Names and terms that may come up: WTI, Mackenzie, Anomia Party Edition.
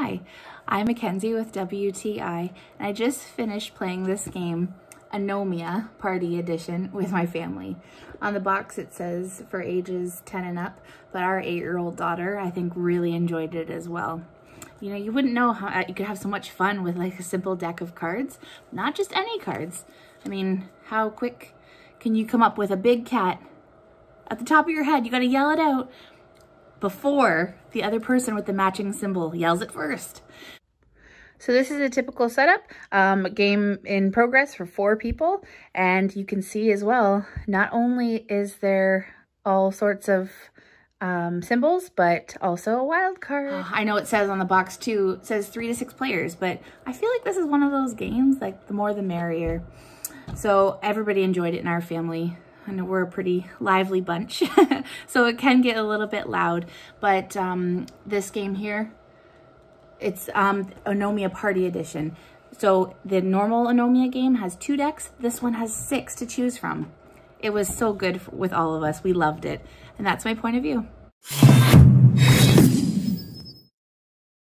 Hi, I'm Mackenzie with WTI, and I just finished playing this game, Anomia Party Edition, with my family. On the box it says for ages 10 and up, but our 8-year-old daughter, I think, really enjoyed it as well. You know, you wouldn't know how you could have so much fun with like a simple deck of cards, not just any cards. I mean, how quick can you come up with a big cat at the top of your head? You gotta yell it out before the other person with the matching symbol yells it first. So this is a typical setup, game in progress for 4 people. And you can see as well, not only is there all sorts of symbols, but also a wild card. I know it says on the box too, it says 3 to 6 players, but I feel like this is one of those games, like the more the merrier. So everybody enjoyed it in our family. And we're a pretty lively bunch, so it can get a little bit loud, but this game here, it's Anomia Party Edition. So the normal Anomia game has 2 decks. This one has 6 to choose from. It was so good with all of us. We loved it, and that's my point of view.